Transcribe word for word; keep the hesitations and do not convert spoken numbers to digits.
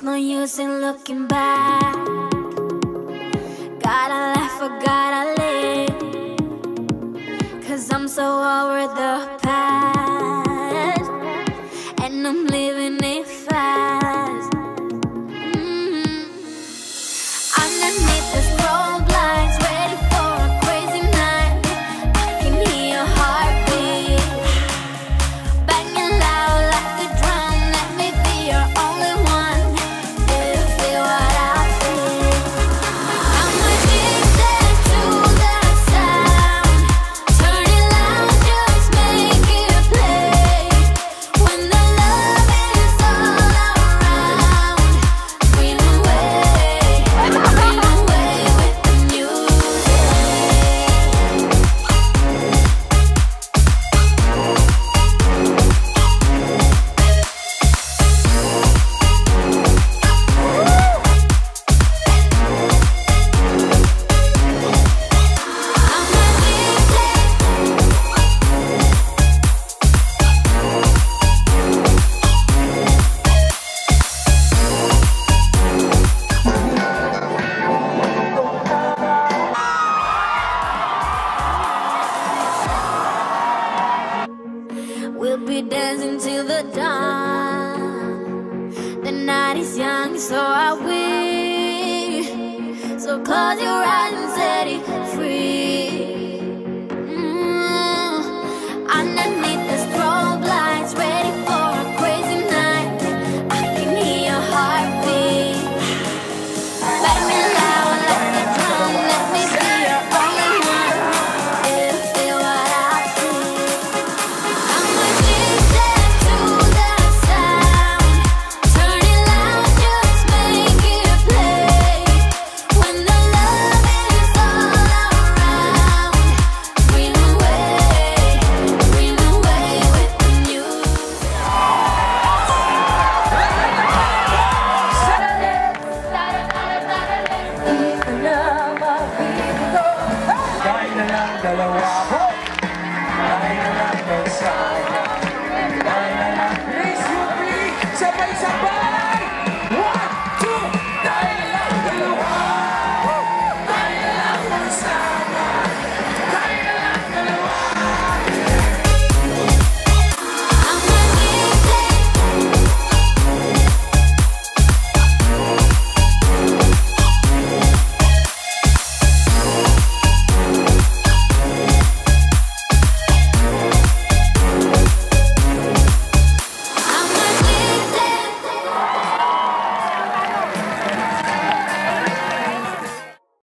There's no use in looking back. Gotta laugh or gotta live, 'cause I'm so over the past, and I'm living it fast. mm-hmm. Underneath the strobe lights, ready for a crazy night. I can hear your heartbeat banging loud like the drum. Let me be your only one. We'll be dancing till the dawn. The night is young, so are we. So close your eyes and set it free. mm-hmm. Underneath the strobe lights, ready for a crazy night. I can hear your heartbeat better loud like the drum. Let me be your only one. Do you feel what I feel? Somebody, somebody.